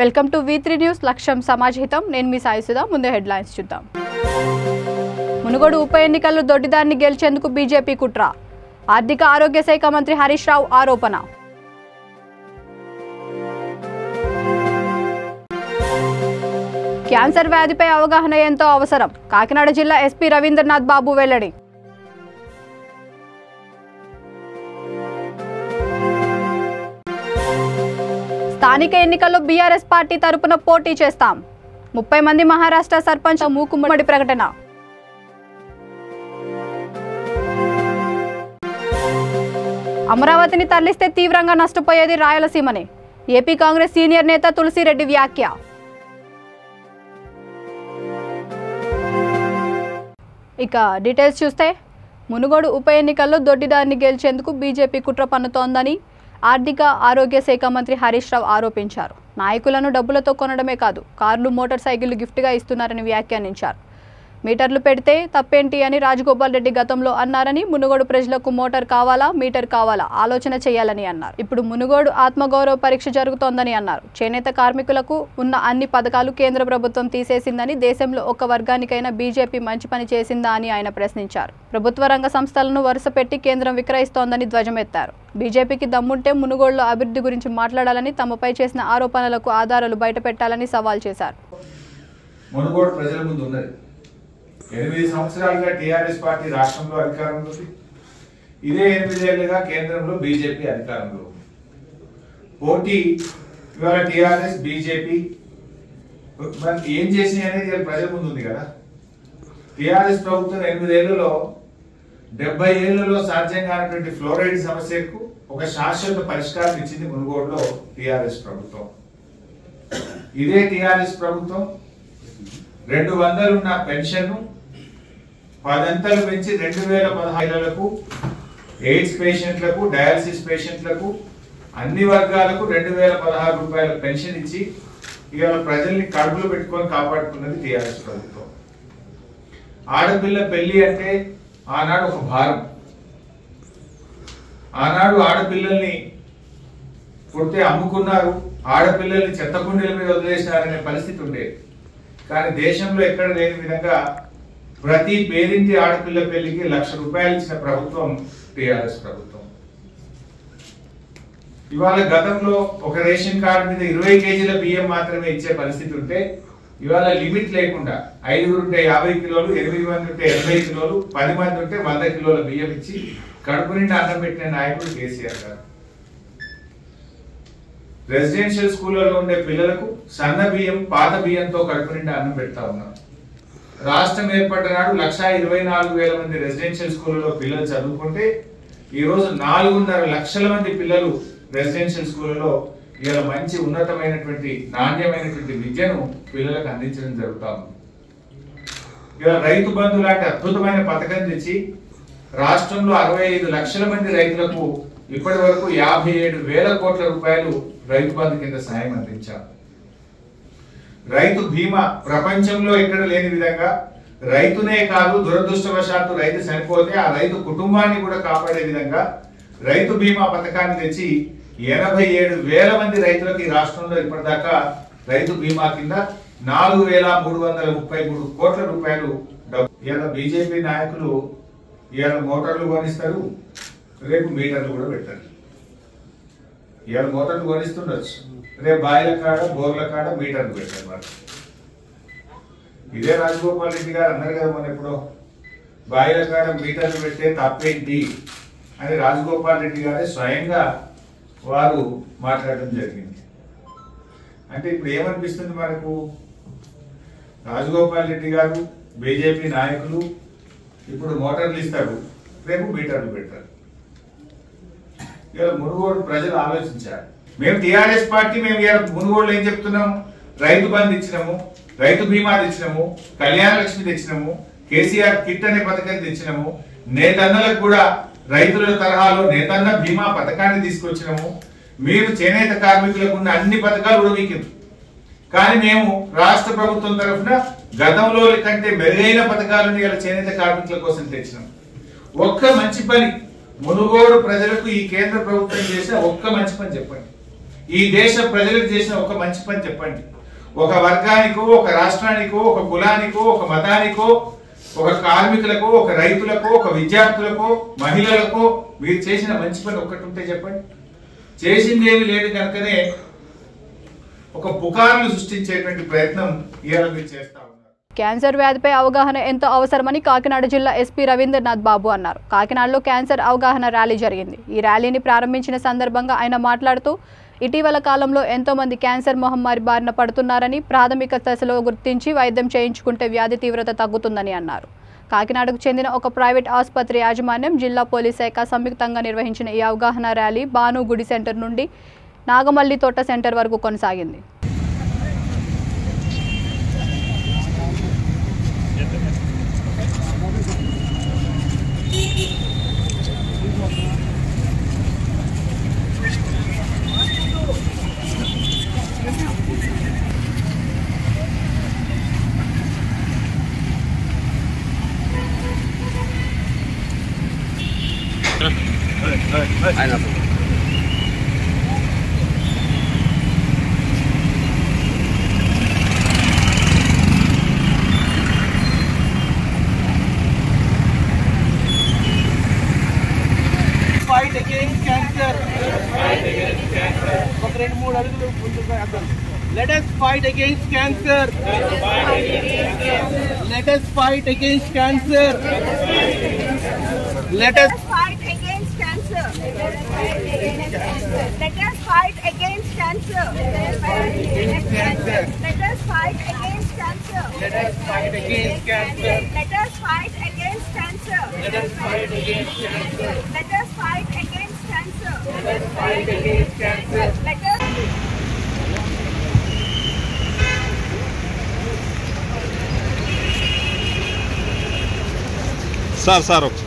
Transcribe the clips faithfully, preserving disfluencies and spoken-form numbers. Welcome to V three news లక్ష్యం సమాజహితం నేను మీ సాయి సుధా ముందు హెడ్ లైన్స్ చూద్దాం మునుగోడు ఉప ఎన్నికల్లో దొడ్డిదాన్ని గెలిచేందుకు బీజేపీ కుట్ర ఆర్థిక ఆరోగ్య శాఖ మంత్రి హరీష్ రావు ఆరోపణ క్యాన్సర్ వ్యాధిపై అవగాహన ఎంతో అవసరం కాకినాడ జిల్లా ఎస్పీ రవీంద్రనాథ్ బాబు వెల్లడి స్థానిక ఎన్నికల్లో బీఆర్ఎస్ పార్టీ తరపున పోటీ చేస్తాం ముప్పై మంది మహారాష్ట్ర సర్పంచ్ మూకుమ్మడి ప్రకటన అమరావతిని తరలిస్తే తీవ్రంగా నష్టపోయేది రాయలసీమనే ఏపీ కాంగ్రెస్ సీనియర్ నేత తులసి రెడ్డి వ్యాఖ్య ఇక డీటెయిల్స్ చూస్తే మునుగోడు ఉప ఎన్నికల్లో దొడ్డిదారిని గెలిచేందుకు బీజేపీ కుట్ర పన్నుతోందని ఆర్థిక ఆరోగ్య శాఖ మంత్రి హరీష్ రావు ఆరోపించారు నాయకులను డబ్బులతో కొనడమే కాదు కార్లు మోటార్ సైకిళ్లు గిఫ్ట్గా ఇస్తున్నారని వ్యాఖ్యానించారు మీటర్లు పెడితే తప్పేంటి అని రాజగోపాల్ రెడ్డి గతంలో అన్నారని మునుగోడు ప్రజలకు మోటార్ కావాలా మీటర్ కావాలా ఆలోచన చేయాలని అన్నారు ఇప్పుడు మునుగోడు ఆత్మగౌరవ పరీక్ష జరుగుతోందని అన్నారు చేనేత కార్మికులకు ఉన్న అన్ని పథకాలు కేంద్ర ప్రభుత్వం తీసేసిందని దేశంలో ఒక వర్గానికైనా బీజేపీ మంచి పని చేసిందా అని ఆయన ప్రశ్నించారు ప్రభుత్వ రంగ సంస్థలను వరుస పెట్టి కేంద్రం విక్రయిస్తోందని ధ్వజమెత్తారు బీజేపీకి దమ్ముంటే మునుగోడులో అభివృద్ధి గురించి మాట్లాడాలని తమపై చేసిన ఆరోపణలకు ఆధారాలు బయటపెట్టాలని సవాల్ చేశారు ఎనిమిది సంవత్సరాలుగా టీఆర్ఎస్ పార్టీ రాష్ట్రంలో అధికారంలో ఉంది ఇదే ఎనిమిదేళ్లుగా కేంద్రంలో బీజేపీ అధికారంలో ఉంది పోటీ ఇవాళ టీఆర్ఎస్ బీజేపీ మనకి ఏం చేసినాయి అనేది ప్రజల ముందు ఉంది కదా టీఆర్ఎస్ ప్రభుత్వం ఎనిమిదేళ్లలో డెబ్బై ఏళ్లలో సాధ్యం కానటువంటి ఫ్లోరైడ్ సమస్యకు ఒక శాశ్వత పరిష్కారం ఇచ్చింది మునుగోడులో టీఆర్ఎస్ ప్రభుత్వం ఇదే టీఆర్ఎస్ ప్రభుత్వం రెండు వందలున్న పెన్షన్ పదంతలు పెంచి రెండు వేల పదహారులకు ఎయిడ్స్ పేషెంట్లకు డయాలసిస్ పేషెంట్లకు అన్ని వర్గాలకు రెండు వేల పదహారు రూపాయల పెన్షన్ ఇచ్చి ఇవాళ ప్రజల్ని కడుపులో పెట్టుకొని కాపాడుకున్నది టీఆర్ఎస్ ప్రభుత్వం ఆడపిల్ల పెళ్లి అంటే ఆనాడు ఒక భారం ఆనాడు ఆడపిల్లల్ని పుడితే అమ్ముకున్నారు ఆడపిల్లల్ని చెత్తకుండీల మీద వదిలేసినారనే పరిస్థితి ఉండేది కానీ దేశంలో ఎక్కడ లేని విధంగా ప్రతి పేదింటి ఆడపిల్ల పెళ్లికి లక్ష రూపాయలు ఇచ్చిన ప్రభుత్వం టీఆర్ఎస్ ప్రభుత్వం ఇవాళ గతంలో ఒక రేషన్ కార్డు మీద ఇరవై కేజీల బియ్యం మాత్రమే ఇచ్చే పరిస్థితి ఉంటే ఇవాళ లిమిట్ లేకుండా ఐదుగురు ఉంటే యాభై కిలోలు ఎనిమిది మంది ఉంటే ఎనభై కిలోలు పది మంది ఉంటే వంద కిలోల బియ్యం ఇచ్చి కడుపు నిండా అన్నం పెట్టిన నాయకుడు కేసీఆర్ గారు రెసిడెన్షియల్ స్కూళ్ళలో ఉండే పిల్లలకు సన్న బియ్యం పాత బియ్యంతో కడుపు నిండా అన్నం పెడతా ఉన్నారు రాష్ట్రం ఏర్పడిన నాడు లక్ష ఇరవై నాలుగు వేల మంది రెసిడెన్షియల్ స్కూళ్ళలో పిల్లలు చదువుకుంటే ఈరోజు నాలుగున్నర లక్షల మంది పిల్లలు రెసిడెన్షియల్ స్కూళ్ళలో ఇలా మంచి ఉన్నతమైనటువంటి నాణ్యమైనటువంటి విద్యను పిల్లలకు అందించడం జరుగుతూ ఉంది ఇలా రైతు బంధు లాంటి అద్భుతమైన పథకం తెచ్చి రాష్ట్రంలో అరవై ఐదు లక్షల మంది రైతులకు ఇప్పటి వరకు యాభై ఏడు వేల కోట్ల రూపాయలు రైతు బంధు కింద సాయం అందించారు రైతు బీమా ప్రపంచంలో ఎక్కడ లేని విధంగా రైతునే కాదు దురదృష్టవశాత్తు రైతు చనిపోతే ఆ రైతు కుటుంబాన్ని కూడా కాపాడే విధంగా రైతు బీమా పథకాన్ని తెచ్చి ఎనభై ఏడు వేల మంది రైతులకు ఈ రాష్ట్రంలో ఇప్పటిదాకా రైతు బీమా కింద నాలుగు వేల మూడు వందల ముప్పై మూడు కోట్ల రూపాయలు ఇలా బీజేపీ నాయకులు ఇలా మోటార్లు కొనిస్తారు రేపు మీటర్లు కూడా పెట్టారు ఇవాళ మోటార్లు కొనిస్తుండొచ్చు రేపు బాయిల కాడ బోర్ల కాడ మీటర్లు పెట్టారు వాళ్ళు ఇదే రాజగోపాల్ రెడ్డి గారు అన్నారు కదా మన ఎప్పుడో బాయిల కాడ మీటర్లు పెట్టే తప్పేంటి అని రాజగోపాల్ రెడ్డి గారే స్వయంగా వారు మాట్లాడడం జరిగింది అంటే ఇప్పుడు ఏమనిపిస్తుంది మనకు రాజగోపాల్ రెడ్డి గారు బీజేపీ నాయకులు ఇప్పుడు మోటార్లు ఇస్తారు రేపు మీటర్లు పెట్టారు ఇలా మునుగోడు ప్రజలు ఆలోచించారు మేము టీఆర్ఎస్ పార్టీ మేము ఇలా మునుగోడులో ఏం చెప్తున్నాము రైతు బంధు ఇచ్చినాము రైతు బీమా తెచ్చినాము కళ్యాణ లక్ష్మి తెచ్చినాము కేసీఆర్ కిట్ అనే పథకం తెచ్చినాము నేతన్నలకు కూడా రైతుల తరహాలో నేతన్న బీమా పథకాన్ని తీసుకొచ్చినాము మీరు చేనేత కార్మికులకు ఉన్న అన్ని పథకాలు ఉడవికింది కానీ మేము రాష్ట్ర ప్రభుత్వం తరఫున గతంలో కంటే మెరుగైన పథకాలను ఇలా చేనేత కార్మికుల కోసం తెచ్చినాము ఒక్క మంచి పని మునుగోడు ప్రజలకు ఈ కేంద్ర ప్రభుత్వం చేసిన ఒక్క మంచి పని చెప్పండి देश प्रजलकु मंचि पनि चेप्पंडि ఒక వర్గానికో ఒక రాష్ట్రానికో ఒక కులానికో ఒక మతానికో ఒక కార్మికులకో ఒక రైతులకో ఒక విద్యార్థులకో మహిళలకో మీరు చేసిన మంచి పని ఒకటి ఉంటే చెప్పండి. చేసిందేమీ లేదు కనుకనే ఒక పుకార్లు సృష్టించేటువంటి ప్రయత్నం ఇయాల మీరు చేస్తా ఉన్నారు. క్యాన్సర్ వ్యాధిపై అవగాహన ఎంతో అవసరమని కాకినాడ జిల్లా ఎస్పీ రవీంద్రనాథ్ బాబు అన్నారు. కాకినాడలో క్యాన్సర్ అవగాహన ర్యాలీ జరిగింది. ఈ ర్యాలీని ప్రారంభించిన సందర్భంగా ఆయన మాట్లాడుతూ ఇటీవల కాలంలో ఎంతో మంది క్యాన్సర్ మహమ్మారి బారిన పడుతున్నారని ప్రాథమిక దశలో గుర్తించి వైద్యం చేయించుకుంటే వ్యాధి తీవ్రత తగ్గుతుందని అన్నారు. కాకినాడకు చెందిన ఒక ప్రైవేట్ ఆసుపత్రి యాజమాన్యం జిల్లా పోలీస్ శాఖ సంయుక్తంగా నిర్వహించిన ఈ అవగాహన ర్యాలీ బానుగుడి సెంటర్ నుండి నాగమల్లి తోట సెంటర్ వరకు కొనసాగింది. Let us fight against cancer. Let us fight against cancer. Let us fight against cancer. Let us fight against cancer. Let us fight against cancer. Let us fight against cancer. Let us fight against cancer. Let us fight against cancer. Let us fight against cancer. Let us fight against cancer. Let us sir sir ఒకసారి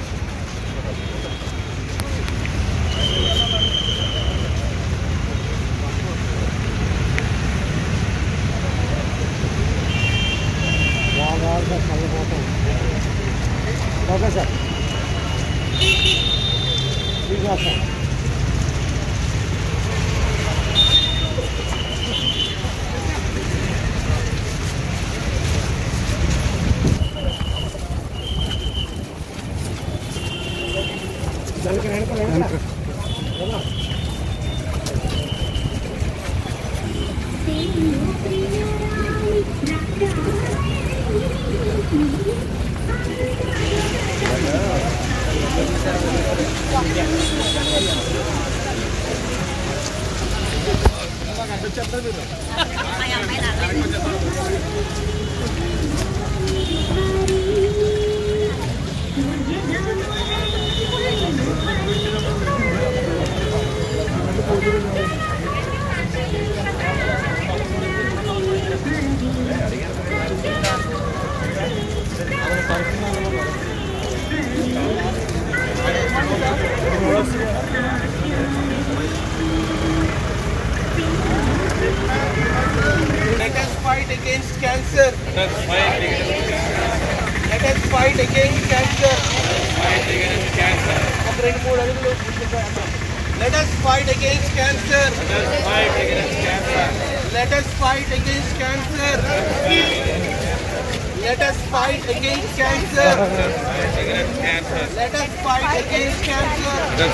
okay sir sir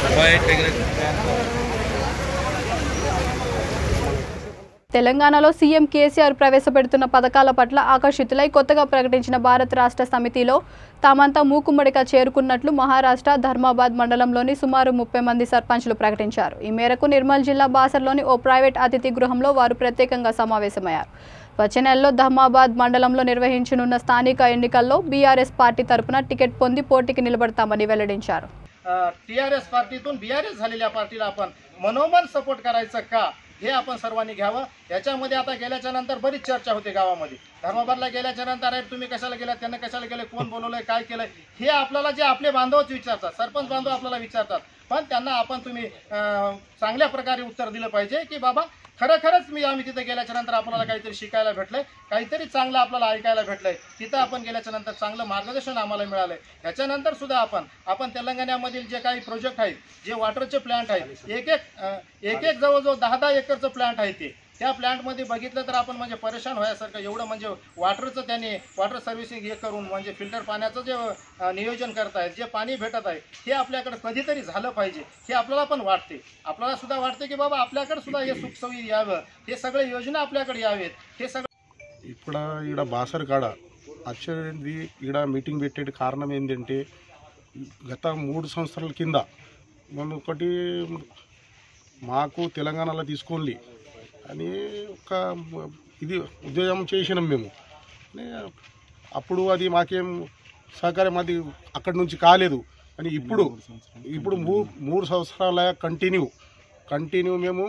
తెలంగాణలో CM KCR ప్రవేశపెడుతున్న పథకాల పట్ల ఆకర్షితులై కొత్తగా ప్రకటించిన భారత రాష్ట్ర సమితిలో తామంతా మూకుమ్మడిగా చేరుకున్నట్లు మహారాష్ట్ర ధర్మాబాద్ మండలంలోని సుమారు ముప్పై మంది సర్పంచ్లు ప్రకటించారు. ఈ మేరకు నిర్మల్ జిల్లా బాసర్లోని ఓ ప్రైవేట్ అతిథి గృహంలో వారు ప్రత్యేకంగా సమావేశమయ్యారు. వచ్చే నెలలో ధర్మాబాద్ మండలంలో నిర్వహించనున్న స్థానిక ఎన్నికల్లో బీఆర్ఎస్ పార్టీ తరఫున టికెట్ పొంది పోటీకి నిలబడతామని వెల్లడించారు. టీఆర్ఎస్ पार्टीतून बीआरएस झालेल्या पार्टीला आपण मनोमन सपोर्ट करायचं का हे आपण सर्वांनी घ्यावं. याच्यामध्ये आता गेल्याच्या नंतर बरीच चर्चा होते गावामध्ये. धर्माबादला गेल्याच्या नंतर अरे तुम्ही कशाला गेला, त्यांना कशाला गेले, कोण बोलवलंय, काय केलंय, हे आपल्याला जे आपले बांधवच विचारतात, सरपंच बांधव आपल्याला विचारतात. पण त्यांना आपण तुम्ही चांगल्या प्रकारे उत्तर दिलं पाहिजे की बाबा खरखरच मी आम्ही तिथे गेल्याच्या नंतर आपल्याला काहीतरी शिकायला भेटलंय, काहीतरी चांगलं आपल्याला ऐकायला भेटलंय. तिथं आपण गेल्याच्या नंतर चांगलं मार्गदर्शन आम्हाला मिळालंय. त्याच्यानंतर सुद्धा आपण आपण तेलंगणामधील जे काही प्रोजेक्ट आहेत, जे वॉटरचे प्लांट आहेत, एक एक एक एक जवळजवळ दहा दहा एकरचं प्लांट आहे ते, त्या प्लांटमध्ये बघितलं तर आपण म्हणजे परेशान व्हायसारखं एवढं म्हणजे वॉटरचं त्यांनी वॉटर सर्व्हिसिंग हे करून म्हणजे फिल्टर पाण्याचं जे नियोजन करत आहेत, जे पाणी भेटत आहे हे आपल्याकडे कधीतरी झालं पाहिजे हे आपल्याला पण वाटते. आपल्याला सुद्धा वाटते की बाबा आपल्याकडे सुद्धा हे सुखसोयी यावं, हे सगळे योजना आपल्याकडे यावेत. हे सगळं इकडा इकड बासर काढा అచ్చది ఈడ మీటింగ్ పెట్టే కారణం ఏంటంటే గత మూడు సంవత్సరాల కింద మనకొకటి మాకు తెలంగాణలో తీసుకోండి అని ఒక ఇది ఉద్యోగం చేసినాం మేము. అప్పుడు అది మాకేం సహకారం అది అక్కడి నుంచి కాలేదు అని ఇప్పుడు ఇప్పుడు మూడు సంవత్సరాల కంటిన్యూ కంటిన్యూ మేము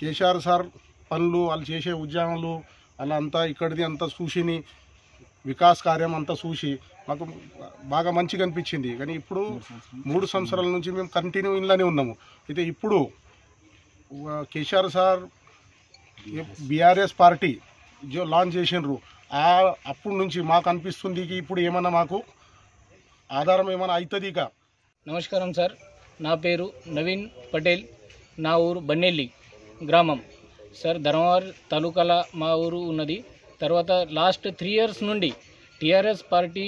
కేసీఆర్ సార్ పనులు వాళ్ళు చేసే ఉద్యమాలు అలా అంతా ఇక్కడిది అంతా చూసిని వికాస్ కార్యం అంతా చూసి మాకు బాగా మంచిగా అనిపించింది. కానీ ఇప్పుడు మూడు సంవత్సరాల నుంచి మేము కంటిన్యూ ఇంట్లోనే ఉన్నాము. అయితే ఇప్పుడు కేసీఆర్ సార్ బీఆర్ఎస్ పార్టీ జో లాంచ్ చేసినారు, ఆ అప్పుడు నుంచి మాకు అనిపిస్తుంది ఇప్పుడు ఏమన్నా మాకు ఆధారం ఏమన్నా అవుతుంది ఇక. నమస్కారం సార్, నా పేరు నవీన్ పటేల్, నా ఊరు బన్నెల్లి గ్రామం సార్, ధర్మవరం తాలూకాల మా ఊరు ఉన్నది. తర్వాత లాస్ట్ త్రీ ఇయర్స్ నుండి టీఆర్ఎస్ పార్టీ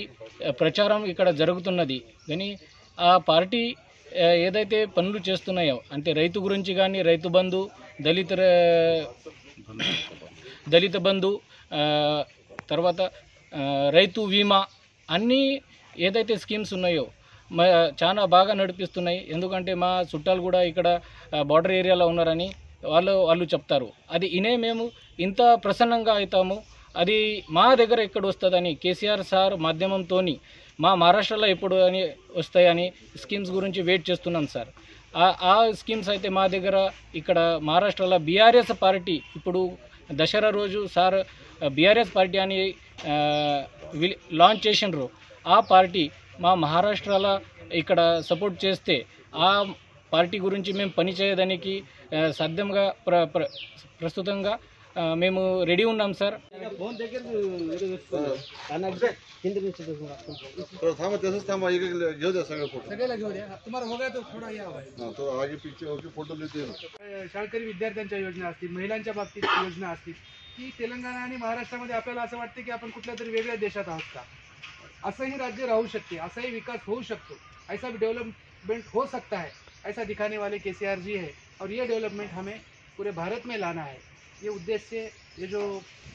ప్రచారం ఇక్కడ జరుగుతున్నది. కానీ ఆ పార్టీ ఏదైతే పనులు చేస్తున్నాయో అంటే రైతు గురించి కానీ, రైతు బంధు, దళిత దళిత బంధు, తర్వాత రైతు బీమా, అన్నీ ఏదైతే స్కీమ్స్ ఉన్నాయో చాలా బాగా నడిపిస్తున్నాయి. ఎందుకంటే మా చుట్టాలు కూడా ఇక్కడ బార్డర్ ఏరియాలో ఉన్నారని వాళ్ళు వాళ్ళు చెప్తారు. అది ఇనే మేము ఇంత ప్రసన్నంగా అవుతాము, అది మా దగ్గర ఎక్కడ వస్తుందని కేసీఆర్ సార్ మాధ్యమంతో మా మహారాష్ట్రలో ఎప్పుడు అని వస్తాయని స్కీమ్స్ గురించి వెయిట్ చేస్తున్నాం సార్. ఆ స్కీమ్స్ అయితే మా దగ్గర ఇక్కడ మహారాష్ట్రలో బీఆర్ఎస్ పార్టీ ఇప్పుడు దసరా రోజు సార్ బీఆర్ఎస్ పార్టీ అని లాంచ్ చేసినారు. ఆ పార్టీ మా మహారాష్ట్రలో ఇక్కడ సపోర్ట్ చేస్తే ఆ పార్టీ గురించి మేము పనిచేయడానికి సాధ్యంగా ప్ర ప్ర ప్రస్తుతంగా మేము రెడీ ఉన్నాం సార్. शाळकरी विद्यार्थ्यांच्या योजना असतील, महिलांच्या बाबतीत योजना असतील की तेलंगणा आणि महाराष्ट्रामध्ये आपल्याला असं वाटतं की आपण कुठल्या तरी वेगळ्या देशात आहोत का, असंही राज्य राहू शकते, असाही विकास होऊ शकतो, ऐसा भी डेवलपमेंट हो सकता है, ऐसा दिखाने वाले केसीआर जी है और ये डेवलपमेंट हमें पूरे भारत में लाना है. ये उद्देश्य ये जो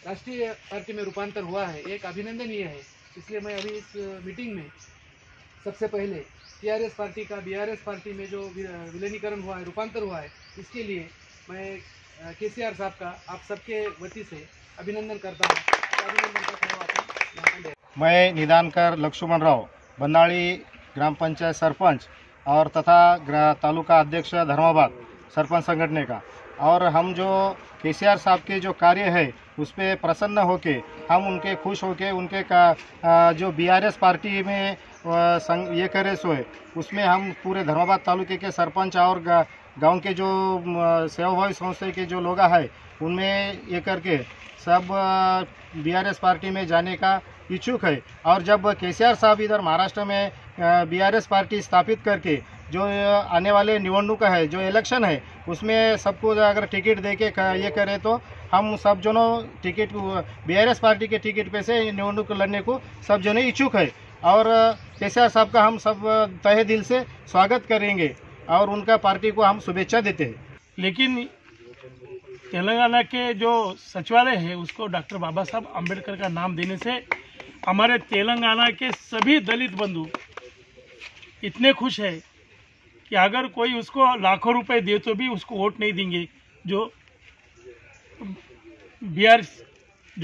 राष्ट्रीय पार्टी में रूपांतर हुआ है एक अभिनंदनीय है. इसलिए मैं अभी इस मीटिंग में सबसे पहले टीआरएस पार्टी का बीआरएस पार्टी में जो विलीनीकरण हुआ है, रूपांतर हुआ है, इसके लिए मैं केसीआर साहब का आप सबके वती से अभिनंदन करता हूँ. मैं निदानकर लक्ष्मण राव, बंदाली ग्राम पंचायत सरपंच और तथा तालुका अध्यक्ष धर्माबाद सरपंच संगठने का, और हम जो केसीआर साहब के जो कार्य है उस पर प्रसन्न होके हम उनके खुश होके उनके का जो बीआरएस पार्टी में संग ये करे सोए उसमें हम पूरे धर्माबाद तालुके के सरपंच और गांव के जो सेवाभावी संस्था के जो लोग हैं उनमें ये करके सब बीआरएस पार्टी में जाने का इच्छुक है. और जब केसीआर साहब इधर महाराष्ट्र में बीआरएस पार्टी स्थापित करके जो आने वाले निवडणूक है, जो इलेक्शन है, उसमें सबको अगर टिकट दे के ये करें तो हम सब जनों टिकट बीआरएस पार्टी के टिकट पे से निवडणूक लड़ने को सब जनों इच्छुक है. और केसीआर साहब का हम सब तहे दिल से स्वागत करेंगे और उनका पार्टी को हम शुभेच्छा देते हैं. लेकिन तेलंगाना के जो सचिवालय है उसको डॉक्टर बाबा साहब अम्बेडकर का नाम देने से हमारे तेलंगाना के सभी दलित बंधु इतने खुश है कि अगर कोई उसको लाखों रुपए दे तो भी उसको वोट नहीं देंगे. जो बीआरएस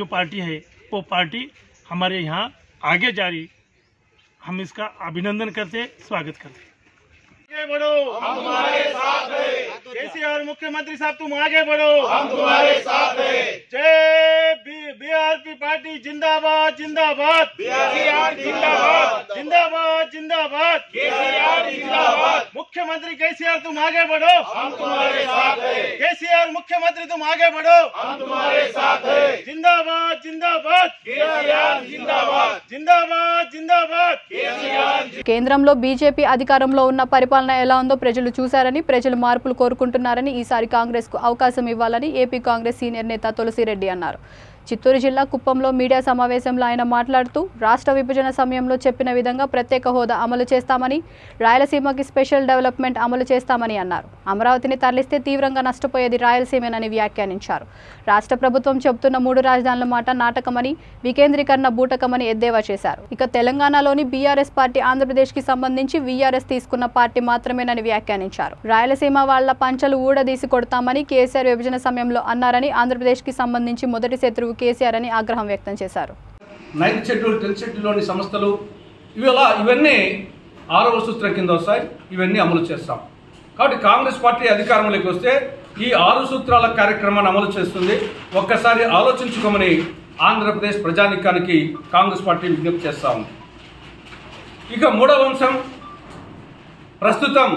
जो पार्टी है वो पार्टी हमारे यहाँ आगे जा रही, हम इसका अभिनंदन करते, स्वागत करते. आगे बढ़ो, हम तुम्हारे साथ हैं. केसीआर मुख्यमंत्री साहब तुम आगे बढ़ो, हम तुम्हारे साथ हैं. जय बीआरपी पार्टी. पार्टी जिंदाबाद जिंदाबाद जिंदाबाद जिंदाबाद जिंदाबाद केसीआर जिंदाबाद। मुख्यमंत्री केसीआर तुम आगे बढ़ो, हम तुम्हारे साथ हैं। केसीआर मुख्यमंत्री तुम आगे बढ़ो, हम तुम्हारे साथ हैं। जिंदाबाद जिंदाबाद केसीआर जिंदाबाद जिंदाबाद जिंदाबाद केसीआर। కేంద్రంలో బీజేపీ అధికారంలో ఉన్న పరిపాలన ఎలా ఉందో ప్రజలు చూశారని, ప్రజలు మార్పులు కోరుకుంటున్నారని, ఈసారి కాంగ్రెస్ కు అవకాశం ఇవ్వాలని ఏపీ కాంగ్రెస్ సీనియర్ నేత తులసి రెడ్డి అన్నారు. చిత్తూరు జిల్లా కుప్పంలో మీడియా సమావేశంలో ఆయన మాట్లాడుతూ, రాష్ట్ర విభజన సమయంలో చెప్పిన విధంగా ప్రత్యేక హోదా అమలు చేస్తామని, రాయలసీమకి స్పెషల్ డెవలప్మెంట్ అమలు చేస్తామని అన్నారు. అమరావతిని తరలిస్తే తీవ్రంగా నష్టపోయేది రాయలసీమేనని వ్యాఖ్యానించారు. రాష్ట్ర ప్రభుత్వం చెబుతున్న మూడు రాజధానుల మాట నాటకమని, వికేంద్రీకరణ బూటకమని ఎద్దేవా చేశారు. ఇక తెలంగాణలోని బీఆర్ఎస్ పార్టీ ఆంధ్రప్రదేశ్కి సంబంధించి వీఆర్ఎస్ తీసుకున్న పార్టీ మాత్రమేనని వ్యాఖ్యానించారు. రాయలసీమ వాళ్ల పంచలు ఊడదీసి కొడతామని కేసీఆర్ విభజన సమయంలో అన్నారని, ఆంధ్రప్రదేశ్కి సంబంధించి మొదటి శత్రువు కేసీఆర్ అని ఆగ్రహం వ్యక్తం చేశారు. నైన్త్ షెడ్యూల్ టెన్త్ షెడ్యూల్లోని సంస్థలు ఇవలా ఇవన్నీ ఆరవ సూత్రం కింద వస్తాయి. ఇవన్నీ అమలు చేస్తాం కాబట్టి కాంగ్రెస్ పార్టీ అధికారంలోకి వస్తే ఈ ఆరు సూత్రాల కార్యక్రమాన్ని అమలు చేస్తుంది. ఒక్కసారి ఆలోచించుకోమని ఆంధ్రప్రదేశ్ ప్రజానీకానికి కాంగ్రెస్ పార్టీ విజ్ఞప్తి చేస్తా ఉంది. ఇక మూడవ అంశం, ప్రస్తుతం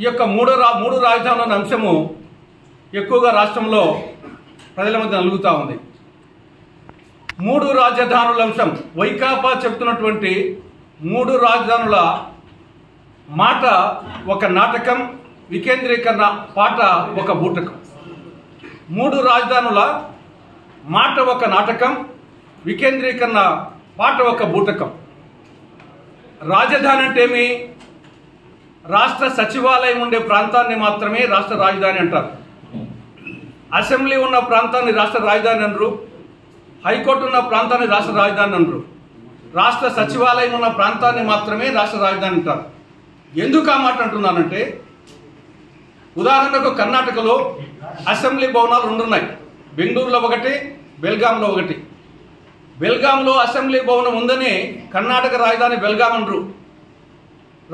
ఈ యొక్క మూడో రా మూడు రాజధానుల అంశము ఎక్కువగా రాష్ట్రంలో ప్రజల మధ్య నలుగుతూ ఉంది. మూడు రాజధానుల అంశం వైకాపా చెప్తున్నటువంటి మూడు రాజధానుల మాట ఒక నాటకం, వికేంద్రీకరణ పాట ఒక బూటకం. మూడు రాజధానుల మాట ఒక నాటకం, వికేంద్రీకరణ పాట ఒక బూటకం. రాజధాని అంటే ఏమి? రాష్ట్ర సచివాలయం ఉండే ప్రాంతాన్ని మాత్రమే రాష్ట్ర రాజధాని అంటారు. అసెంబ్లీ ఉన్న ప్రాంతాన్ని రాష్ట్ర రాజధాని అనరు, హైకోర్టు ఉన్న ప్రాంతాన్ని రాష్ట్ర రాజధాని అనరు, రాష్ట్ర సచివాలయం ఉన్న ప్రాంతాన్ని మాత్రమే రాష్ట్ర రాజధాని అంటారు. ఎందుకు ఆ మాట అంటున్నానంటే, ఉదాహరణకు కర్ణాటకలో అసెంబ్లీ భవనాలు రెండు ఉన్నాయి, బెంగళూరులో ఒకటి, బెల్గాంలో ఒకటి. బెల్గాంలో అసెంబ్లీ భవనం ఉందని కర్ణాటక రాజధాని బెల్గాం అనరు.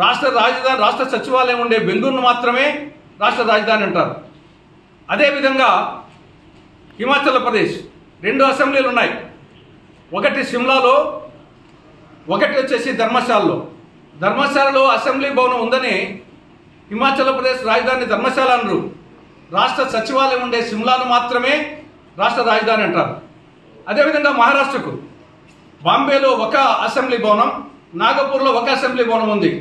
రాష్ట్ర రాజధాని రాష్ట్ర సచివాలయం ఉండే బెంగళూరును మాత్రమే రాష్ట్ర రాజధాని అంటారు. అదేవిధంగా హిమాచల్ ప్రదేశ్ రెండు అసెంబ్లీలు ఉన్నాయి, ఒకటి సిమ్లాలో, ఒకటి వచ్చేసి ధర్మశాలలో. ధర్మశాలలో అసెంబ్లీ భవనం ఉందని హిమాచల్ ప్రదేశ్ రాజధాని ధర్మశాల అనరు, రాష్ట్ర సచివాలయం ఉండే సిమ్లాను మాత్రమే రాష్ట్ర రాజధాని అంటారు. అదేవిధంగా మహారాష్ట్రకు బాంబేలో ఒక అసెంబ్లీ భవనం, నాగపూర్లో ఒక అసెంబ్లీ భవనం ఉంది.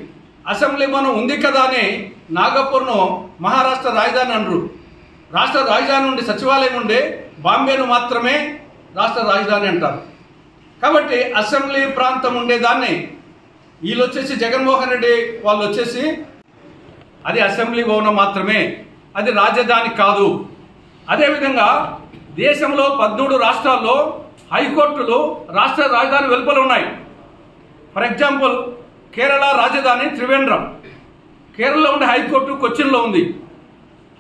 అసెంబ్లీ భవనం ఉంది కదా అని నాగపూర్ను మహారాష్ట్ర రాజధాని అనరు, రాష్ట్ర రాజధాని నుండి సచివాలయం ఉండే బాంబేను మాత్రమే రాష్ట్ర రాజధాని అంటారు. కాబట్టి అసెంబ్లీ ప్రాంతం ఉండేదాన్ని వీళ్ళు వచ్చేసి జగన్మోహన్ రెడ్డి వాళ్ళు వచ్చేసి అది అసెంబ్లీ భవనం మాత్రమే, అది రాజధాని కాదు. అదేవిధంగా దేశంలో పద్మూడు రాష్ట్రాల్లో హైకోర్టులు రాష్ట్ర రాజధాని వెలుపల ఉన్నాయి. ఫర్ ఎగ్జాంపుల్ కేరళ రాజధాని త్రివేంద్రం, కేరళలో ఉండే హైకోర్టు కొచ్చిన్లో ఉంది.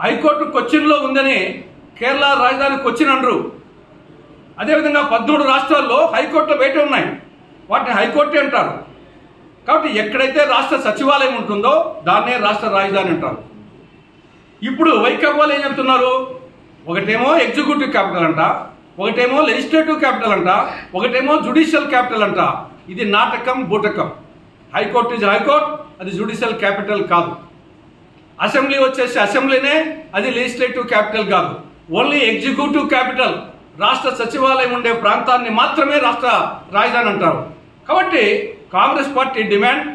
హైకోర్టు కొచ్చిన్లో ఉందని కేరళ రాజధాని కొచ్చిన్ అనరు. అదేవిధంగా పద్మూడు రాష్ట్రాల్లో హైకోర్టులో బయట ఉన్నాయి, వాటిని హైకోర్టు అంటారు. కాబట్టి ఎక్కడైతే రాష్ట్ర సచివాలయం ఉంటుందో దాన్నే రాష్ట్ర రాజధాని అంటారు. ఇప్పుడు వైకాపాలు ఏం చెప్తున్నారు? ఒకటేమో ఎగ్జిక్యూటివ్ క్యాపిటల్ అంట, ఒకటేమో లెజిస్లేటివ్ క్యాపిటల్ అంట, ఒకటేమో జ్యుడిషియల్ క్యాపిటల్ అంట. ఇది నాటకం, బూటకం. హైకోర్టు ఇస్ హైకోర్టు, అది జ్యుడిషియల్ క్యాపిటల్ కాదు. అసెంబ్లీ వచ్చేసి అసెంబ్లీనే, అది లెజిస్లేటివ్ క్యాపిటల్ కాదు, ఓన్లీ ఎగ్జిక్యూటివ్ క్యాపిటల్. రాష్ట్ర సచివాలయం ఉండే ప్రాంతాన్ని మాత్రమే రాష్ట్ర రాజధాని అంటారు. కాబట్టి కాంగ్రెస్ పార్టీ డిమాండ్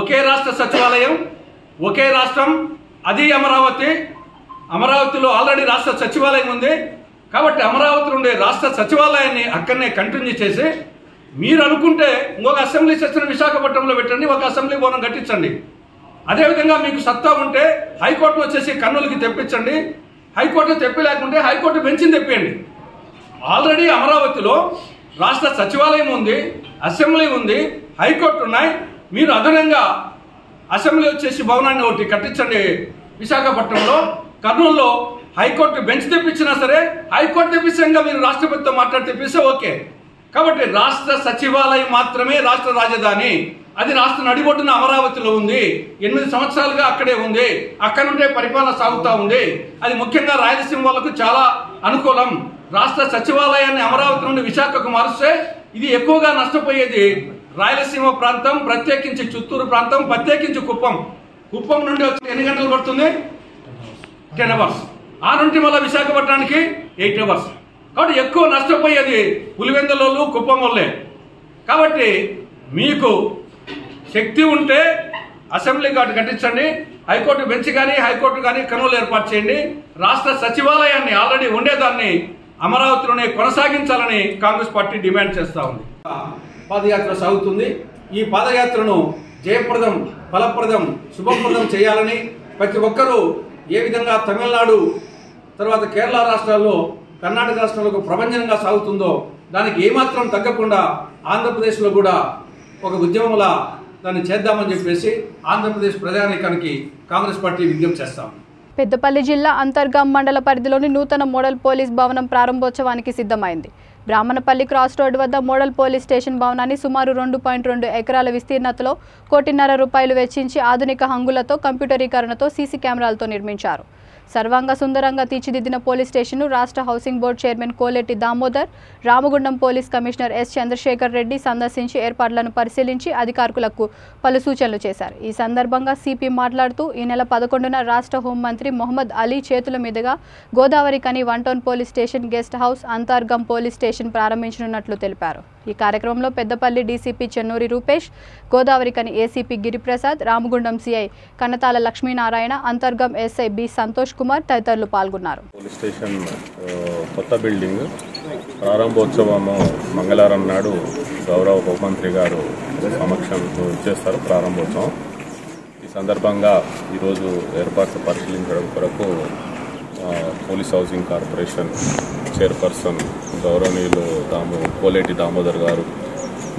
ఒకే రాష్ట్ర సచివాలయం, ఒకే రాష్ట్రం, అది అమరావతి. అమరావతిలో ఆల్రెడీ రాష్ట్ర సచివాలయం ఉంది కాబట్టి అమరావతిలో ఉండే రాష్ట్ర సచివాలయాన్ని అక్కడనే కంటిన్యూ చేసి, మీరు అనుకుంటే ఇంకొక అసెంబ్లీ సెషన్ విశాఖపట్నంలో పెట్టండి, ఒక అసెంబ్లీ భవనం కట్టించండి. అదేవిధంగా మీకు సత్తా ఉంటే హైకోర్టు వచ్చేసి కర్నూలుకి తెప్పించండి, హైకోర్టు తెప్పలేకుంటే హైకోర్టు బెంచ్ని తెప్పియండి. ఆల్రెడీ అమరావతిలో రాష్ట్ర సచివాలయం ఉంది, అసెంబ్లీ ఉంది, హైకోర్టు ఉన్నాయి. మీరు అదనంగా అసెంబ్లీ వచ్చేసి భవనాన్ని ఒకటి కట్టించండి విశాఖపట్నంలో, కర్నూలులో హైకోర్టు బెంచ్ తెప్పించినా సరే, హైకోర్టు తెప్పించగా మీరు రాష్ట్రపతితో మాట్లాడి తెప్పిస్తే ఓకే. కాబట్టి రాష్ట్ర సచివాలయం మాత్రమే రాష్ట్ర రాజధాని, అది రాష్ట్ర నడిబొడ్డున అమరావతిలో ఉంది, ఎనిమిది సంవత్సరాలుగా అక్కడే ఉంది, అక్కడ నుండే పరిపాలన సాగుతూ ఉంది. అది ముఖ్యంగా రాయలసీమ వాళ్ళకు చాలా అనుకూలం. రాష్ట్ర సచివాలయాన్ని అమరావతి నుండి విశాఖకు మార్చే ఇది ఎక్కువగా నష్టపోయేది రాయలసీమ ప్రాంతం, ప్రత్యేకించి చిత్తూరు ప్రాంతం, ప్రత్యేకించి కుప్పం. కుప్పం నుండి వచ్చి ఎన్ని గంటలు పడుతుంది? Ten hours. ఆ నుండి మళ్ళీ విశాఖపట్నానికి ఎయిట్ అవర్స్. కాబట్టి ఎక్కువ నష్టపోయేది పులివెందులోళ్ళు, కుప్పం వాళ్ళే. కాబట్టి మీకు శక్తి ఉంటే అసెంబ్లీ ఘాట్ కట్టించండి, హైకోర్టు బెంచ్ కానీ హైకోర్టు కానీ కర్నూలు ఏర్పాటు చేయండి. రాష్ట్ర సచివాలయాన్ని ఆల్రెడీ ఉండేదాన్ని అమరావతిలోనే కొనసాగించాలని కాంగ్రెస్ పార్టీ డిమాండ్ చేస్తూ ఉంది. పాదయాత్ర సాగుతుంది. ఈ పాదయాత్రను జయప్రదం, ఫలప్రదం, శుభప్రదం చేయాలని ప్రతి ఒక్కరూ ఏ విధంగా తమిళనాడు తర్వాత కేరళ రాష్ట్రాల్లో కర్ణాటక రాష్ట్రాలకు ప్రపంచంగా సాగుతుందో దానికి ఏమాత్రం తగ్గకుండా ఆంధ్రప్రదేశ్లో కూడా ఒక ఉద్యమంలా దాన్ని చేద్దామని చెప్పేసి ఆంధ్రప్రదేశ్ ప్రజానీకానికి కాంగ్రెస్ పార్టీ విజ్ఞప్తి చేస్తాం. పెద్దపల్లి జిల్లా అంతర్గాం మండల పరిధిలోని నూతన మోడల్ పోలీస్ భవనం ప్రారంభోత్సవానికి సిద్ధమైంది. బ్రాహ్మణపల్లి క్రాస్ రోడ్ వద్ద మోడల్ పోలీస్ స్టేషన్ భవనాన్ని సుమారు రెండు పాయింట్ రెండు ఎకరాల విస్తీర్ణతలో కోటిన్నర రూపాయలు వెచ్చించి ఆధునిక హంగులతో, కంప్యూటరీకరణతో, సీసీ కెమెరాలతో నిర్మించారు. సర్వాంగ సుందరంగా తీర్చిదిద్దిన పోలీస్ స్టేషన్ను రాష్ట్ర housing board chairman Koleti Damodar, Ramagundam police commissioner S Chandrasekhar Reddy సందర్శించి ఏర్పాట్లను పరిశీలించి అధికారులకు పలు సూచనలు చేశారు. ఈ సందర్భంగా సిపి మాట్లాడుతూ ఈ నెల పదకొండున రాష్ట్ర హోంమంత్రి మొహమ్మద్ అలీ చేతుల మీదుగా గోదావరి కని one town police station, guest house, Antargam police station ప్రారంభించనున్నట్లు తెలిపారు. ఈ కార్యక్రమంలో పెద్దపల్లి డీసీపీ చెన్నూరి రూపేష్, గోదావరి కని ACP Giriprasad, Ramagundam CI కన్నతాల Lakshminarayana, Antargam SI B Santosh Kumar తదితరులు పాల్గొన్నారు. పోలీస్ స్టేషన్ కొత్త బిల్డింగ్ ప్రారంభోత్సవము మంగళవారం నాడు గౌరవ హోంమంత్రి గారు సమక్షంలో చేస్తారు ప్రారంభోత్సవం. ఈ సందర్భంగా ఈరోజు ఏర్పాట్లు పరిశీలించడం కొరకు పోలీస్ హౌసింగ్ కార్పొరేషన్ చైర్పర్సన్ గౌరవనీయులు దాము కోలేటి దామోదర్ గారు,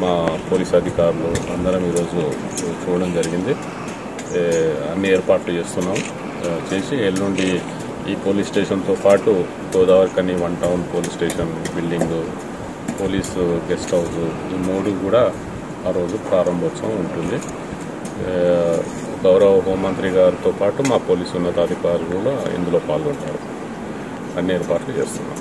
మా పోలీస్ అధికారులు అందరం ఈరోజు చూడడం జరిగింది. అన్ని ఏర్పాట్లు చేస్తున్నాం. చేసి ఎల్లుండి ఈ పోలీస్ స్టేషన్తో పాటు గోదావరి కని one town police station building, police guest house, ఈ మూడు కూడా ఆ రోజు ప్రారంభోత్సవం ఉంటుంది. గౌరవ హోంమంత్రి గారితో పాటు మా పోలీసు ఉన్నతాధికారులు కూడా ఇందులో పాల్గొంటారు. అన్ని ఏర్పాట్లు చేస్తున్నాము.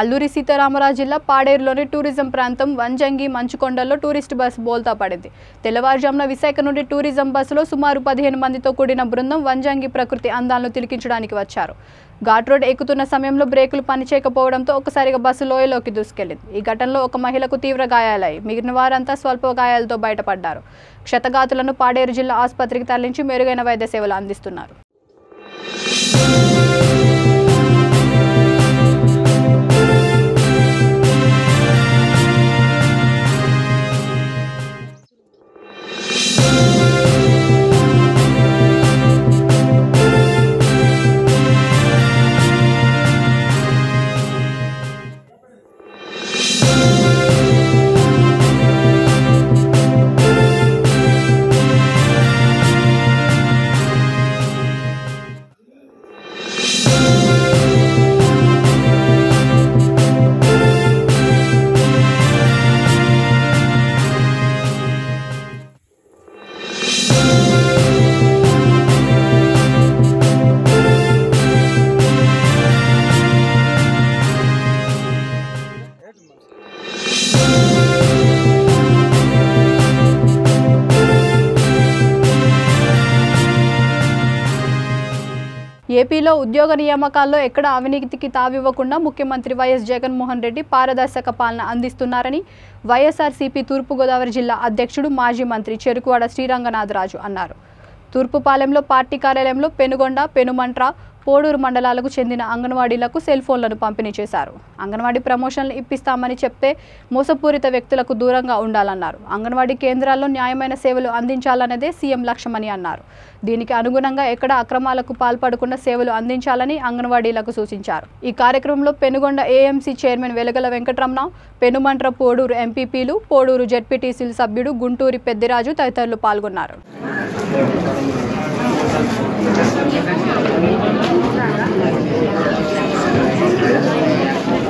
అల్లూరి సీతారామరాజు జిల్లా పాడేరులోని టూరిజం ప్రాంతం వంజంగి మంచుకొండల్లో టూరిస్ట్ బస్సు బోల్తా పడింది. తెల్లవారుజామున విశాఖ నుండి టూరిజం బస్సులో సుమారు పదిహేను మందితో కూడిన బృందం వంజంగి ప్రకృతి అందాలను తిలకించడానికి వచ్చారు. ఘాట్ రోడ్ ఎక్కుతున్న సమయంలో బ్రేకులు పనిచేయకపోవడంతో ఒకసారిగా బస్సు లోయలోకి దూసుకెళ్లింది. ఈ ఘటనలో ఒక మహిళకు తీవ్ర గాయాలయ్యాయి. మిగిలిన వారంతా స్వల్ప గాయాలతో బయటపడ్డారు. క్షతగాతులను పాడేరు జిల్లా ఆసుపత్రికి తరలించి మెరుగైన వైద్య సేవలు అందిస్తున్నారు. ఏపీలో ఉద్యోగ నియామకాల్లో ఎక్కడ అవినీతికి తావివ్వకుండా ముఖ్యమంత్రి వైఎస్ జగన్ మోహన్ రెడ్డి పారదర్శక పాలన అందిస్తున్నారని వైఎస్ఆర్సీపీ తూర్పుగోదావరి జిల్లా అధ్యక్షుడు మాజీ మంత్రి చెరుకువాడ శ్రీరంగనాథరాజు అన్నారు. తూర్పుపాలెంలో పార్టీ కార్యాలయంలో పెనుగొండ, పెనుమంట్ర, పోడూరు మండలాలకు చెందిన అంగన్వాడీలకు సెల్ ఫోన్లను పంపిణీ చేశారు. అంగన్వాడీ ప్రమోషన్లు ఇప్పిస్తామని చెప్తే మోసపూరిత వ్యక్తులకు దూరంగా ఉండాలన్నారు. అంగన్వాడీ కేంద్రాల్లో న్యాయమైన సేవలు అందించాలనేదే సీఎం లక్ష్యమని అన్నారు. దీనికి అనుగుణంగా ఎక్కడ అక్రమాలకు పాల్పడకుండా సేవలు అందించాలని అంగన్వాడీలకు సూచించారు. ఈ కార్యక్రమంలో పెనుగొండ ఏఎంసీ చైర్మన్ వెలగల వెంకటరమణ, పెనుమంట్ర పోడూరు ఎంపీపీలు, పోడూరు జెడ్పీటీసీల సభ్యుడు గుంటూరి పెద్దిరాజు తదితరులు పాల్గొన్నారు. मोबाइल फोन आनल अड्डे पार्टनर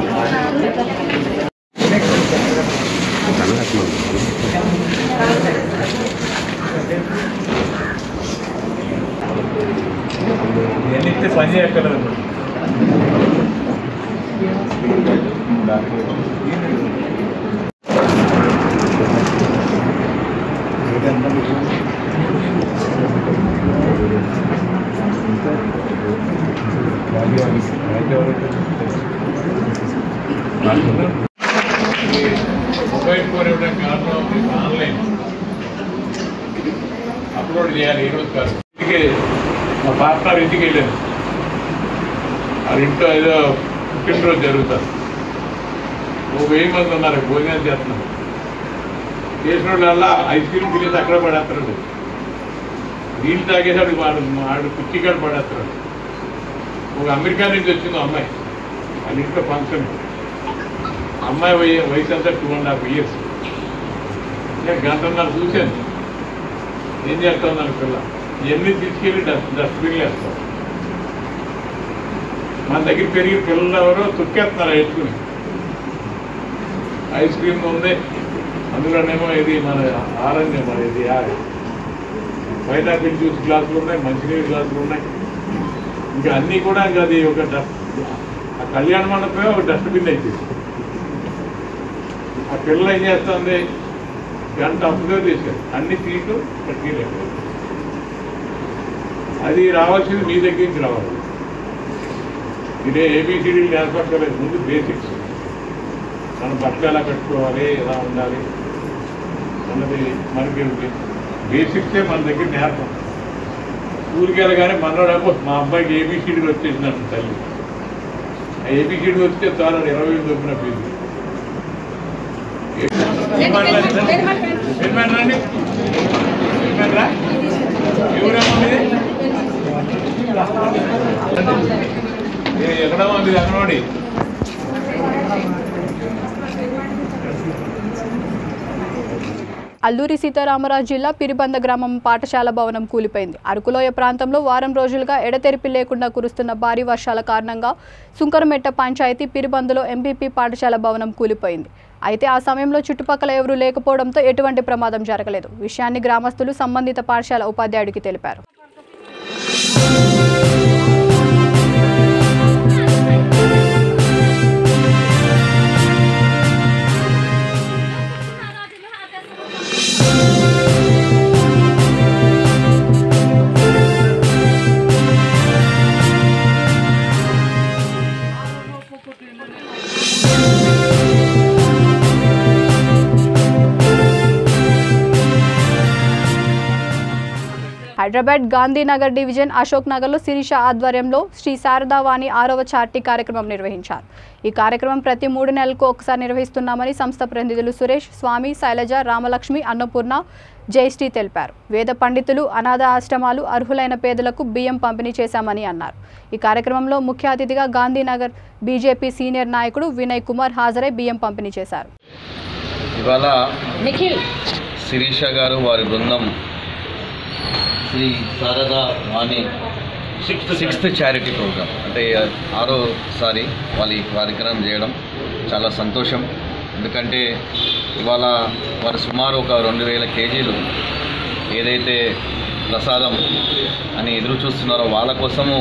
इंटे आदो पुटन रोज जो वो वे मंद भोजना चेसा ऐस क्रीम तिगे अगर पड़ा नील तागे कुर्ची का पड़ा ఒక అమెరికా నుంచి వచ్చింది అమ్మాయి. వాళ్ళ ఇంట్లో ఫంక్షన్, అమ్మాయి వయ వయసు అంతా టూ అండ్ హాఫ్ ఇయర్స్. నేను గంటన్నర చూశాను, ఏం చేస్తాను పిల్ల, ఇవన్నీ తీసుకెళ్ళి డస్ట్ డస్ట్బిన్లు వేస్తాను. మన దగ్గర పెరిగి పిల్లలు ఎవరో తొక్కేస్తున్నారు ఎత్తుకుని. ఐస్ క్రీమ్ ఉంది, అందులోనేమో ఇది మన ఆరెంజ్, మన ఇది పైనాపిల్ జ్యూస్ గ్లాసులు ఉన్నాయి, మంచినీళ్ళు గ్లాసులు ఉన్నాయి, ఇంకా అన్నీ కూడా. ఇంకా అది ఒక డస్ట్, ఆ కళ్యాణ మండపమే ఒక డస్ట్బిన్ అయిపోయింది. ఆ పిల్లలు ఏం చేస్తుంది, గంట అప్పుడే తీసారు, అన్ని తీసు పట్టుకెళ్ళారు. అది రావాల్సింది మీ దగ్గర నుంచి రావాలి. ఇదే ఏబీసీడీలు నేర్పక్కర్లేదు, ముందు బేసిక్స్, మన బట్టలు ఎలా కట్టుకోవాలి, ఎలా ఉండాలి అన్నది మనకి బేసిక్సే మన దగ్గర నేర్పం. స్కూల్కి వెళ్ళగానే మనోడేమో మా అబ్బాయికి ఏబీసీడీలు వచ్చేసినాను తల్లి, ఆ ఏబీసీడీ వస్తే చాలా ఇరవై ఏళ్ళు దొప్పిన ఫీజు. ఎక్కడమా మీది అంగన్వాడీ? అల్లూరి సీతారామరాజు జిల్లా పిరిబంద గ్రామం పాఠశాల భవనం కూలిపోయింది. అరకులోయ ప్రాంతంలో వారం రోజులుగా ఎడతెరిపి లేకుండా కురుస్తున్న భారీ వర్షాల కారణంగా సుంకరమెట్ట పంచాయతీ పిరిబందలో ఎంపీపీ పాఠశాల భవనం కూలిపోయింది. అయితే ఆ సమయంలో చుట్టుపక్కల ఎవరూ లేకపోవడంతో ఎటువంటి ప్రమాదం జరగలేదు. విషయాన్ని గ్రామస్తులు సంబంధిత పాఠశాల ఉపాధ్యాయుడికి తెలిపారు. హైదరాబాద్ గాంధీనగర్ డివిజన్ అశోక్ నగర్లో శిరీష ఆధ్వర్యంలో శ్రీ శారదావాణి ఆరవ చార్టీ కార్యక్రమం నిర్వహించారు. ఈ కార్యక్రమం ప్రతి మూడు నెలలకు ఒకసారి నిర్వహిస్తున్నామని సంస్థ ప్రతినిధులు సురేష్, స్వామి, శైలజ, రామలక్ష్మి, అన్నపూర్ణ, జయశ్రీ తెలిపారు. వేద పండితులు, అనాథ ఆశ్రమాలు, అర్హులైన పేదలకు బియ్యం పంపిణీ చేశామని అన్నారు. ఈ కార్యక్రమంలో ముఖ్య అతిథిగా గాంధీనగర్ బీజేపీ సీనియర్ నాయకుడు వినయ్ కుమార్ హాజరై బియ్యం పంపిణీ చేశారు. ఇవాళ శిరీష గారు వారి బృందం Shri Sharada Vani sixth sixth charity programme, అంటే ఆరోసారి వాళ్ళ ఈ కార్యక్రమం చేయడం చాలా సంతోషం. ఎందుకంటే ఇవాళ వారు సుమారు ఒక రెండు వేల కేజీలు ఏదైతే ప్రసాదం అని ఎదురు చూస్తున్నారో వాళ్ళ కోసము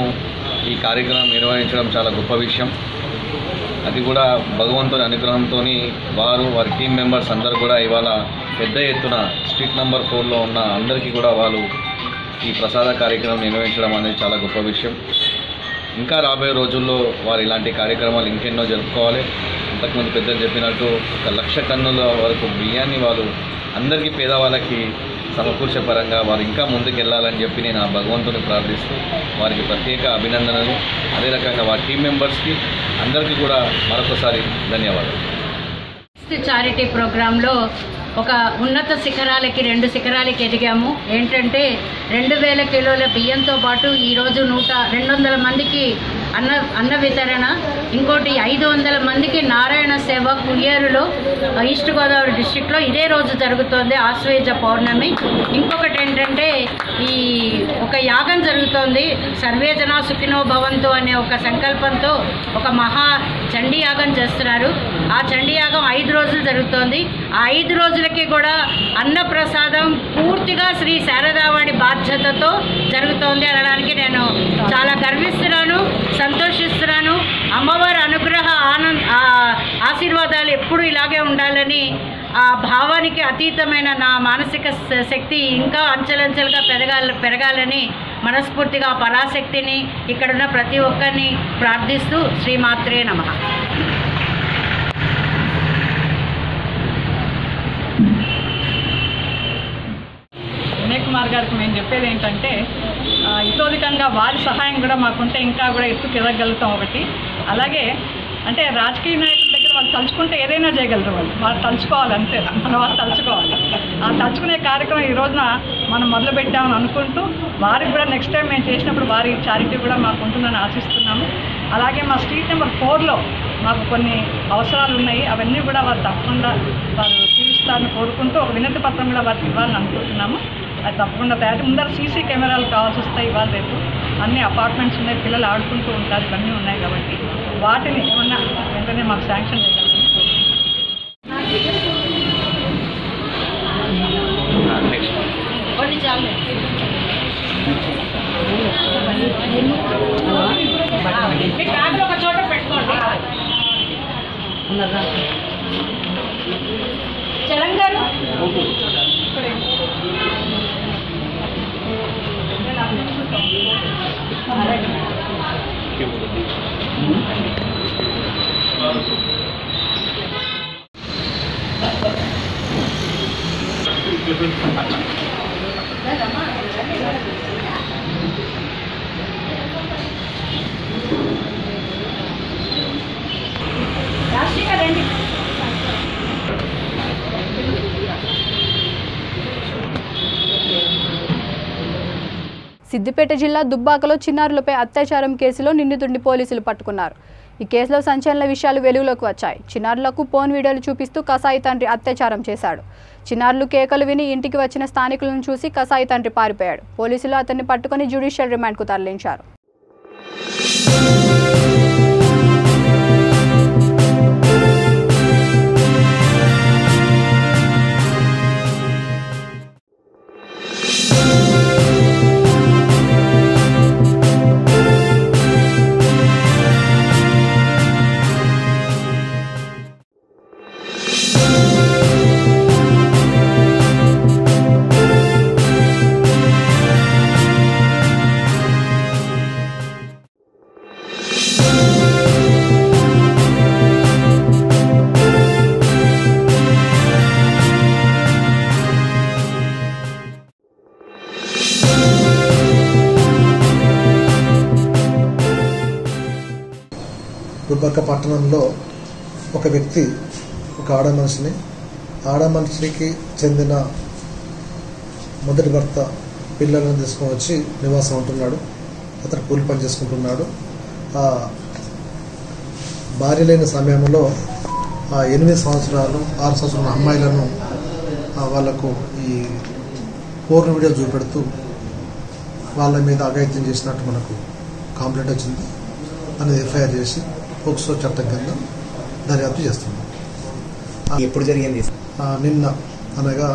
ఈ కార్యక్రమం నిర్వహించడం చాలా గొప్ప విషయం. అది కూడా భగవంతుని అనుగ్రహంతో వారు వారి టీం మెంబర్స్ అందరు కూడా ఇవాళ పెద్ద ఎత్తున స్ట్రీట్ నెంబర్ ఫోర్లో ఉన్న అందరికీ కూడా వాళ్ళు ఈ ప్రసాద కార్యక్రమం నిర్వహించడం అనేది చాలా గొప్ప విషయం. ఇంకా రాబోయే రోజుల్లో వారు ఇలాంటి కార్యక్రమాలు ఇంకెన్నో జరుపుకోవాలి. ఇంతకుముందు పెద్దలు చెప్పినట్టు ఒక లక్ష టన్నుల వరకు బియ్యాన్ని వాళ్ళు అందరికీ పేదవాళ్ళకి సమకూర్చే పరంగా వారు ఇంకా ముందుకెళ్ళాలని చెప్పి నేను ఆ భగవంతుని ప్రార్థిస్తూ వారికి ప్రత్యేక అభినందనలు, అదే రకంగా వారి టీం మెంబర్స్కి అందరికీ కూడా మరొకసారి ధన్యవాదాలు. చారిటీ ప్రోగ్రాంలో ఒక ఉన్నత శిఖరాలకి రెండు శిఖరాలకి ఎదిగాము. ఏంటంటే రెండు వేల కిలోల బియ్యంతో పాటు ఈరోజు నూట రెండు వందల మందికి అన్న అన్న వితరణ, ఇంకోటి ఐదు వందల మందికి నారాయణ సేవ కుయ్యేరులో ఈస్ట్ గోదావరి డిస్టిక్లో ఇదే రోజు జరుగుతోంది ఆశ్వేజ పౌర్ణమి. ఇంకొకటి ఏంటంటే ఈ ఒక యాగం జరుగుతోంది సర్వేజన సుఖినో భవంతు అనే ఒక సంకల్పంతో ఒక మహా చండీ యాగం చేస్తున్నారు. ఆ చండీ యాగం ఐదు రోజులు జరుగుతోంది. ఆ ఐదు రోజులకి కూడా అన్నప్రసాదం పూర్తిగా శ్రీ శారదావాణి బాధ్యతతో జరుగుతోంది అనడానికి నేను చాలా గర్విస్తున్నాను, సంతోషిస్తున్నాను. అమ్మవారి అనుగ్రహ ఆనంద ఆశీర్వాదాలు ఎప్పుడు ఇలాగే ఉండాలని ఆ భావానికి అతీతమైన నా మానసిక శక్తి ఇంకా అంచెలంచెలుగా పెరగాల పెరగాలని మనస్ఫూర్తిగా పరాశక్తిని ఇక్కడున్న ప్రతి ఒక్కరిని ప్రార్థిస్తూ శ్రీమాత్రే నమః. వినయ్ కుమార్ గారికి నేను చెప్పేది ఏంటంటే ఇతోధికంగా వారి సహాయం కూడా మాకుంటే ఇంకా కూడా ఎత్తుకు ఎదగలుగుతాం ఒకటి. అలాగే అంటే రాజకీయ నాయకుల దగ్గర వాళ్ళు తలుచుకుంటే ఏదైనా చేయగలరు, వాళ్ళు వాళ్ళు తలుచుకోవాలి అంతే, మన వాళ్ళు తలుచుకోవాలి. ఆ తలుచుకునే కార్యక్రమం ఈ రోజున మనం మొదలుపెట్టామని అనుకుంటూ వారికి కూడా నెక్స్ట్ టైం మేము చేసినప్పుడు వారి చారిటీ కూడా మాకు ఉంటుందని ఆశిస్తున్నాము. అలాగే మా స్ట్రీట్ నెంబర్ ఫోర్లో మాకు కొన్ని అవసరాలు ఉన్నాయి, అవన్నీ కూడా వారు తప్పకుండా వారు తీరుస్తారని కోరుకుంటూ ఒక వినతి పత్రం కూడా వారికి ఇవ్వాలని అనుకుంటున్నాము. అది తప్పకుండా తయారు ముందర సీసీ కెమెరాలు కావాల్సి వస్తాయి. ఇవాళ రేపు అన్ని అపార్ట్మెంట్స్ ఉన్నాయి, పిల్లలు ఆడుకుంటూ ఉంటారు, ఇవన్నీ ఉన్నాయి కాబట్టి వాటిని ఏమన్నా వెంటనే మాకు శాంక్షన్ చేయాలని కోరుకుంటున్నాము. సిద్దిపేట జిల్లా దుబ్బాకలో చిన్నారులపై అత్యాచారం కేసులో నిందితుడిని పోలీసులు పట్టుకున్నారు. ఈ కేసులో సంచలన విషయాలు వెలుగులోకి వచ్చాయి. చిన్నారులకు ఫోన్ వీడియోలు చూపిస్తూ కసాయి తండ్రి అత్యాచారం చేశాడు. చిన్నారులు కేకలు విని ఇంటికి వచ్చిన స్థానికులను చూసి కసాయి తండ్రి పారిపోయాడు. పోలీసులు అతన్ని పట్టుకుని జ్యుడిషియల్ రిమాండ్కు తరలించారు. దుబ్బాక పట్టణంలో ఒక వ్యక్తి ఒక ఆడ మనిషిని ఆడ మనిషికి చెందిన మొదటి భర్త పిల్లలను తీసుకొని వచ్చి నివాసం ఉంటున్నాడు. అతను కూలి పని చేసుకుంటున్నాడు. భార్య లేని సమయంలో ఆ ఎనిమిది సంవత్సరాలు ఆరు సంవత్సరాల అమ్మాయిలను వాళ్లకు ఈ పోర్న్ వీడియో చూపెడుతూ వాళ్ళ మీద అఘాయిత్యం చేసినట్టు మనకు కంప్లైంట్ వచ్చింది. అనేది ఎఫ్ఐఆర్ చేసి పోక్సో చట్టం కింద దర్యాప్తు చేస్తున్నాం. ఎప్పుడు జరిగింది? నిన్న అనగా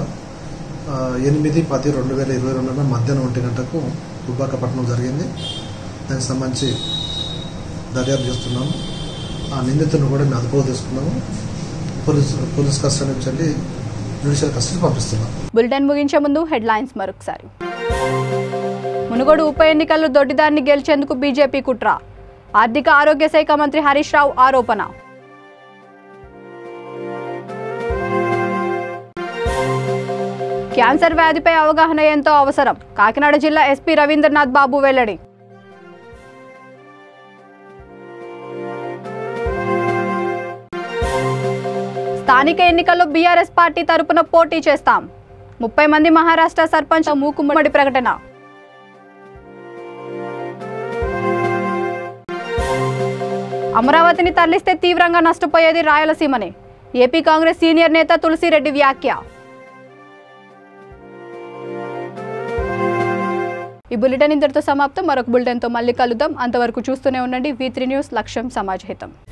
ఎనిమిది పది రెండు వేల ఇరవై రెండున మధ్యాహ్నం ఒంటి గంటకు దుబ్బాకపట్నం జరిగింది. దానికి సంబంధించి దర్యాప్తు చేస్తున్నాము. ఆ నిందితులను కూడా మేము అదుపులో తీసుకున్నాము. పోలీస్ పోలీస్ కస్టడీ నుంచి వెళ్ళి జ్యుడిషియల్ కస్టడీ పంపిస్తున్నాం. బులెటిన్ ముగించే ముందు హెడ్లైన్స్ మరొకసారి. మునుగోడు ఉప ఎన్నికల్లో దొడ్డిదారిని గెలిచేందుకు బీజేపీ కుట్ర, ఆర్థిక ఆరోగ్య శాఖ మంత్రి హరీష్ రావు ఆరోపణ. క్యాన్సర్ వ్యాధిపై అవగాహన ఎంతో అవసరం. కాకినాడ జిల్లా ఎస్పీ రవీంద్రనాథ్ బాబు వెల్లడి. స్థానిక ఎన్నికల్లో బీఆర్ఎస్ పార్టీ తరపున పోటీ చేస్తాం. ముప్పై మంది మహారాష్ట్ర సర్పంచ్ మూకుమ్మడి ప్రకటన. అమరావతిని తరలిస్తే తీవ్రంగా నష్టపోయేది రాయలసీమనే, ఏపీ కాంగ్రెస్ సీనియర్ నేత తులసి రెడ్డి వ్యాఖ్య. ఈ బులెటిన్ ఇంతటితో సమాప్తం. మరొక బులెటిన్తో మళ్ళీ కలుద్దాం. అంతవరకు చూస్తూనే ఉండండి వి త్రీ న్యూస్, లక్ష్యం సమాజహితం.